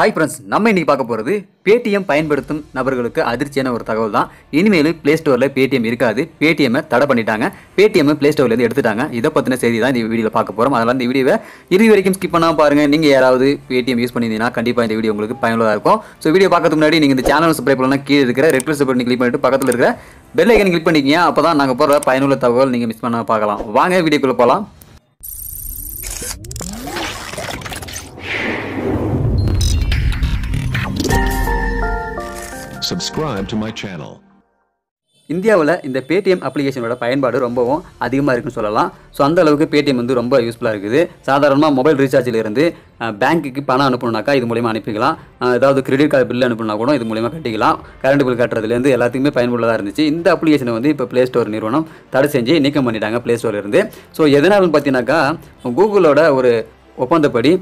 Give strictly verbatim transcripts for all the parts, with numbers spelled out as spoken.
Hi friends, நம்ம இன்னைக்கு பார்க்க போறது Paytm பயன்படுத்தும் நபர்களுக்கு அதிர்ச்சியான ஒரு தகவல் தான். இனிமேல் Play Store ல Paytm இருக்காது. Paytm தடை பண்ணிட்டாங்க. Paytm Play Store ல இருந்து எடுத்துட்டாங்க. இத பத்தின செய்தி தான் இந்த வீடியோல பார்க்க போறோம். அதனால இந்த வீடியோவை இறுதி வரைக்கும் ஸ்கிப் பண்ணாம பாருங்க. நீங்க யாராவது Paytm யூஸ் பண்ணினீங்கன்னா கண்டிப்பா இந்த வீடியோ உங்களுக்கு பயனுள்ளதா இருக்கும். சோ வீடியோ பார்க்கிறதுக்கு முன்னாடி நீங்க இந்த சேனலை சப்ஸ்கிரைப் பண்ணலனா கீழ இருக்கிற ரெட் கலர் பட்டனை கிளிக் பண்ணிட்டு பக்கத்துல இருக்கிற பெல் ஐகானை கிளிக் பண்ணிக்கங்க. அப்பதான் நாங்க போற பயனுள்ள தகவல் நீங்க மிஸ் பண்ணாம பார்க்கலாம். வாங்க வீடியோக்குள்ள போலாம். Subscribe to my channel. இந்தியாவில் இந்த Paytm அப்ளிகேஷனோட பயன்பாடு ரொம்பவும் அதிகமாக இருக்குன்னு சொல்லலாம். ஸோ அந்த அளவுக்கு Paytm வந்து ரொம்ப யூஸ்ஃபுல்லாக இருக்குது. சாதாரணமாக மொபைல் ரீசார்ஜிலிருந்து பேங்க்குக்கு பணம் அனுப்பணுனாக்கா இது மூலமாக அனுப்பிக்கலாம். ஏதாவது கிரெடிட் கார்டு பில் அனுப்பணுனா கூட இது மூலமாக கட்டிக்கலாம். கரண்ட் பில் கட்டுறதுலேருந்து எல்லாத்துக்குமே பயனுள்ளதாக இருந்துச்சு. இந்த அப்ளிகேஷனை வந்து இப்போ ப்ளே ஸ்டோர் நிறுவனம் தடை செஞ்சு நீக்கம் பண்ணிட்டாங்க ப்ளே ஸ்டோர்லேருந்து. ஸோ எதனாலும் பார்த்தீங்கன்னாக்கா கூகுளோட ஒரு ஒப்பந்தப்படி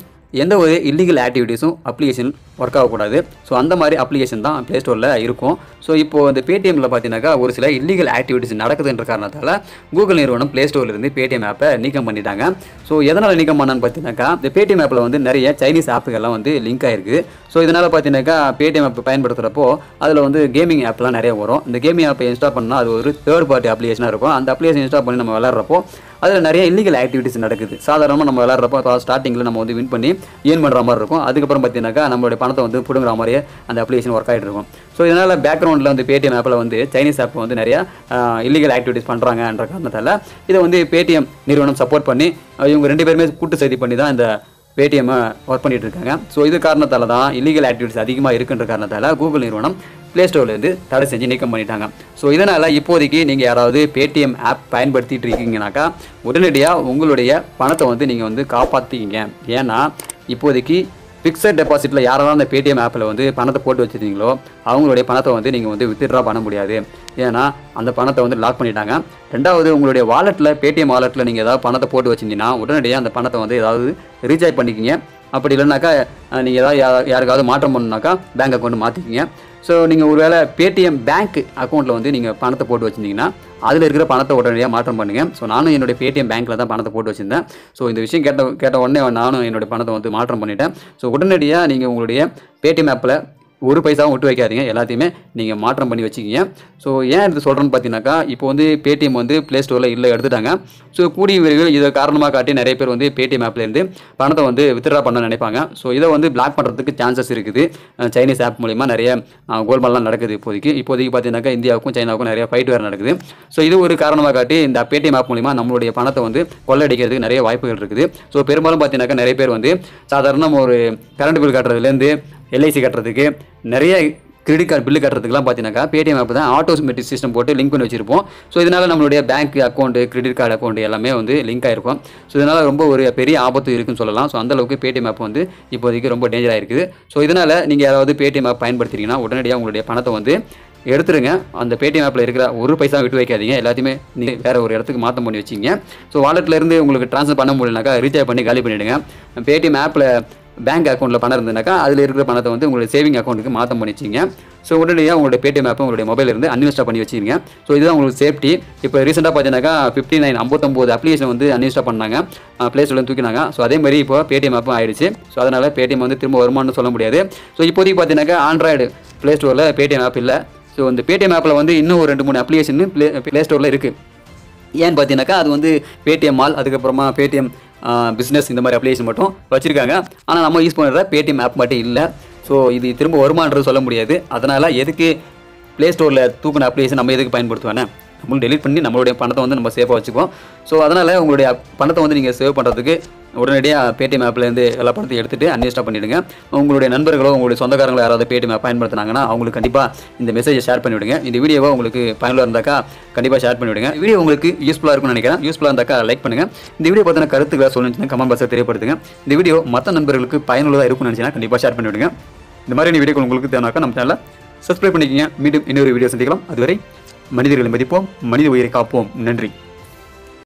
எந்த ஒரு இல்லீகல் ஆக்டிவிட்டீஸும் அப்ளிகேஷன் ஒர்க் ஆகக்கூடாது. ஸோ அந்த மாதிரி அப்ளிகேஷன் தான் ப்ளே ஸ்டோரில் இருக்கும். ஸோ இப்போது இந்த பேடிஎம்மில் பார்த்தீங்கன்னாக்கா ஒரு சில இல்லீகல் ஆக்டிவிட்டிஸ் நடக்குதுன்ற காரணத்தால் கூகுள் நிறுவனம் ப்ளே ஸ்டோர்லேருந்து பேடிஎம் ஆப்பை நீக்கம் பண்ணிட்டாங்க. ஸோ எதனால் நீக்கம் பண்ணான்னு பார்த்தீங்கன்னாக்கா இந்த பேடிஎம் ஆப்பில் வந்து நிறைய சைனீஸ் ஆப்புகள்லாம் வந்து லிங்க் ஆகிருக்கு. ஸோ இதனால் பார்த்தீங்கன்னாக்கா பேடிஎம் ஆப் பயன்படுத்துகிறப்போ அதில் வந்து கேமிங் ஆப்லாம் நிறைய வரும். இந்த கேமிங் ஆப்பை இன்ஸ்டால் பண்ணால் அது ஒரு தேர்ட் பார்ட்டி அப்ளிகேஷனாக இருக்கும். அந்த அப்ளிகேஷன் இன்ஸ்டால் பண்ணி நம்ம விளாட்றப்போ அதில் நிறைய இல்லீகல் ஆக்டிவிட்டிஸ் நடக்குது. சாதாரணமாக நம்ம விளாட்றப்போ ஸ்டார்டிங்கில் நம்ம வந்து வின் பண்ணி ஏன் பண்ணுற மாதிரி இருக்கும். அதுக்கப்புறம் பார்த்தீங்கன்னாக்கா நம்மளுடைய பணத்தை வந்து பிடுங்குற மாதிரியே அந்த அப்ளிகேஷன் ஒர்க் ஆகிட்டு இருக்கும். ஸோ இதனால் பேக்ரவுண்டில் வந்து பேடிஎம் ஆப்பில் வந்து சைனீஸ் ஆப்பை வந்து நிறையா இல்லீகல் ஆக்டிவிட்டிஸ் பண்ணுறாங்கன்ற காரணத்தால் இதை வந்து பேடிஎம் நிறுவனம் சப்போர்ட் பண்ணி இவங்க ரெண்டு பேருமே கூட்டு சதி பண்ணி தான் இந்த பேடிஎம்மை ஒர்க் பண்ணிகிட்டு இருக்காங்க. ஸோ இது காரணத்தால் தான் இல்லீகல் ஆக்டிவிட்டிஸ் அதிகமாக இருக்குன்ற காரணத்தால் கூகுள் நிறுவனம் ப்ளே ஸ்டோர்லேருந்து தடை செஞ்சு நீக்கம் பண்ணிட்டாங்க. ஸோ இதனால் இப்போதைக்கு நீங்கள் யாராவது பேடிஎம் ஆப் பயன்படுத்திகிட்டு இருக்கீங்கனாக்கா உடனடியாக உங்களுடைய பணத்தை வந்து நீங்கள் வந்து காப்பாற்றிக்கிங்க. ஏன்னா இப்போதைக்கு ஃபிக்ஸட் டெபாசிட்டில் யாரெல்லாம் அந்த பேடிஎம் ஆப்பில் வந்து பணத்தை போட்டு வச்சுருந்தீங்களோ அவங்களுடைய பணத்தை வந்து நீங்கள் வந்து வித்ட்ரா பண்ண முடியாது. ஏன்னா அந்த பணத்தை வந்து லாக் பண்ணிட்டாங்க. ரெண்டாவது உங்களுடைய வாலெட்டில் பேடிஎம் வாலெட்டில் நீங்கள் ஏதாவது பணத்தை போட்டு வச்சுருந்தீங்கன்னா உடனடியாக அந்த பணத்தை வந்து ஏதாவது ரீசார்ஜ் பண்ணிக்கிங்க. அப்படி இல்லைனாக்கா நீங்கள் ஏதாவது யாருக்காவது மாற்றம் பண்ணணுனாக்கா பேங்க் அக்கௌண்ட் மாற்றிக்கிங்க. ஸோ நீங்கள் ஒருவேளை பேடிஎம் பேங்க் அக்கௌண்ட்டில் வந்து நீங்கள் பணத்தை போட்டு வச்சுருந்தீங்கன்னா அதில் இருக்கிற பணத்தை உடனடியாக மாற்றம் பண்ணுங்கள். ஸோ நானும் என்னுடைய பேடிஎம் பேங்க்கில் தான் பணத்தை போட்டு வச்சுருந்தேன். ஸோ இந்த விஷயம் கேட்ட கேட்ட உடனே நானும் என்னுடைய பணத்தை வந்து மாற்றம் பண்ணிட்டேன். ஸோ உடனடியாக நீங்கள் உங்களுடைய பேடிஎம் ஆப்பில் ஒரு பைசாவும் விட்டு வைக்காதீங்க. எல்லாத்தையுமே நீங்கள் மாற்றம் பண்ணி வச்சுக்கிங்க. ஸோ ஏன் இது சொல்கிறேன்னு பார்த்தீங்கன்னாக்கா இப்போ வந்து பேடிஎம் வந்து ப்ளே ஸ்டோரில் இல்லை எடுத்துட்டாங்க. ஸோ கூடிய விரைவில் இதை காரணமாக காட்டி நிறைய பேர் வந்து பேடிஎம் ஆப்லேருந்து பணத்தை வந்து வித்ட்ரா பண்ண நினைப்பாங்க. ஸோ இதை வந்து பிளாக் பண்ணுறதுக்கு சான்சஸ் இருக்குது. சைனீஸ் ஆப் மூலிமா நிறைய கோல்மால்லாம் நடக்குது. இப்போதைக்கு இப்போதைக்கு பார்த்தீங்கன்னாக்கா இந்தியாவுக்கும் சைனாவுக்கும் நிறைய ஃபைட் வேறு நடக்குது. ஸோ இது ஒரு காரணமாக காட்டி இந்த பேடிஎம் ஆப் மூலிமா நம்மளுடைய பணத்தை வந்து கொள்ளடிக்கிறதுக்கு நிறைய வாய்ப்புகள் இருக்குது. ஸோ பெரும்பாலும் பார்த்தீங்கன்னாக்கா நிறைய பேர் வந்து சாதாரண ஒரு கரண்ட் பில் கட்டுறதுலேருந்து எல்ஐசி கட்டுறதுக்கு நிறைய கிரெடிட் கார்டு பில்லு கட்டுறதுக்குலாம் பார்த்தீங்கன்னாக்கா பேடிஎம் ஆப் தான் ஆட்டோமேட்டிக் சிஸ்டம் போட்டு லிங்க் பண்ணி வச்சுருப்போம். ஸோ இதனால் நம்மளுடைய bank account credit card account எல்லாமே வந்து லிங்க் ஆகிருக்கும். ஸோ இதனால் ரொம்ப ஒரு பெரிய ஆபத்து இருக்குன்னு சொல்லலாம். ஸோ அந்தளவுக்கு பேடிஎம் ஆப் வந்து இப்போதைக்கு ரொம்ப டேஞ்சராக இருக்குது. ஸோ இதனால் நீங்கள் யாராவது பேடிஎம் ஆப் பயன்படுத்திங்கன்னா உடனடியாக உங்களுடைய பணத்தை வந்து எடுத்துருங்க. அந்த பேடிஎம் ஆப்பில் இருக்கிற ஒரு பைசா விட்டு வைக்காதீங்க. எல்லாத்தையுமே நீங்கள் வேறு ஒரு இடத்துக்கு மாற்றம் பண்ணி வச்சிங்க. ஸோ வாலெட்லேருந்து உங்களுக்கு ட்ரான்ஸ்ஃபர் பண்ண முடியலனாக்கா ரீசார்ஜ் பண்ணி காலி பண்ணிவிடுங்க. பேடிஎம் ஆப்பில் பேங்க் அக்கௌண்ட்டில் பணம் இருந்ததுனாக்கா அதில் இருக்கிற பணத்தை வந்து உங்களுடைய சேவிங் அக்கௌண்ட்டுக்கு மாற்றம் பண்ணி வச்சிங்க. ஸோ உடனடியாக உங்களுடைய பேடிஎம் ஆப்பை உங்களுடைய மொபைல் இருந்து அன்இன்ஸ்டால் பண்ணி வச்சுருங்க. ஸோ இதுதான் உங்களுக்கு சேஃப்டி. இப்போ ரீசெண்டாக பார்த்தீங்கன்னாக்கா ஃபிஃப்டி நைன் ஐம்பத்தொம்போது அப்ளிகேஷன் வந்து அன்இன்ஸ்டால் பண்ணாங்க. ப்ளே ஸ்டோர்லேருந்து தூக்கினாங்க. ஸோ அதேமாதிரி இப்போ பேடிஎம் ஆப்பும் ஆயிடுச்சு. ஸோ அதனால் பேடிஎம் வந்து திரும்ப வருமானம்னு சொல்ல முடியாது. ஸோ இப்போதைக்கு பார்த்தீங்கன்னாக்கா ஆண்ட்ராய்டு ப்ளே ஸ்டோரில் பேடிஎம் ஆப் இல்லை. ஸோ இந்த பேடிஎம் ஆப்பில் வந்து இன்னும் ஒரு ரெண்டு மூணு அப்ளிகேஷன் ப்ளே ப்ளே ஸ்டோரில் இருக்குது. ஏன்னு பார்த்தீங்கன்னாக்கா அது வந்து பேடிஎம் மால் அதுக்கப்புறமா பேடிஎம் பிஸ்னஸ் இந்த மாதிரி அப்ளிகேஷன் மட்டும் வச்சுருக்காங்க. ஆனால் நம்ம யூஸ் பண்ணுற பேடிஎம் ஆப் மட்டும் இல்லை. ஸோ இது திரும்ப வருமானது சொல்ல முடியாது. அதனால் எதுக்கு ப்ளே ஸ்டோரில் தூக்கின அப்ளிகேஷன் நம்ம எதுக்கு பயன்படுத்துவானே, நம்மளும் டெலிட் பண்ணி நம்மளுடைய பணத்தை வந்து நம்ம சேஃபாக வச்சுக்குவோம். ஸோ அதனால் உங்களுடைய பணத்தை வந்து நீங்கள் சேவ் பண்ணுறதுக்கு உடனடியாக பேடிஎம் ஆப்லேருந்து எல்லா பணத்தையும் எடுத்துகிட்டு அன்இன்ஸ்டால் பண்ணிவிடுங்க. உங்களுடைய நண்பர்களோ உங்களுடைய சொந்தக்காரங்களோ யாராவது பேடிஎம் ஆப் பயன்படுத்தினாங்கன்னா அவங்களுக்கு கண்டிப்பாக இந்த மெசேஜை ஷேர் பண்ணிவிடுங்க. இந்த வீடியோவை உங்களுக்கு பயனுள்ள இருந்தாக்கா கண்டிப்பாக ஷேர் பண்ணிவிடுங்க. வீடியோ உங்களுக்கு யூஸ்ஃபுல்லாக இருக்கும்னு நினைக்கிறேன். யூஸ்ஃபுல்லாக இருந்தாக்கா லைக் பண்ணுங்கள். இந்த வீடியோ பார்த்தீங்கன்னா கருத்துக்களை சொல்லிச்சுன்னா கமெண்ட் பாக்ஸில் தெரியப்படுத்துங்க. இந்த வீடியோ மற்ற நண்பர்களுக்கு பயனுள்ளதாக இருக்கும்னு நினச்சிங்கன்னா கண்டிப்பாக ஷேர் பண்ணிவிடுங்க. இந்த மாதிரி வீடியோ உங்களுக்கு தேவைனாக்கா நம்ம சேனலை சப்ஸ்கிரைப் பண்ணிக்கோங்க. மீண்டும் இன்னொரு வீடியோ சந்திக்கலாம். அதுவரை மனிதர்களை மதிப்போம், மனித உயிரை காப்போம். நன்றி.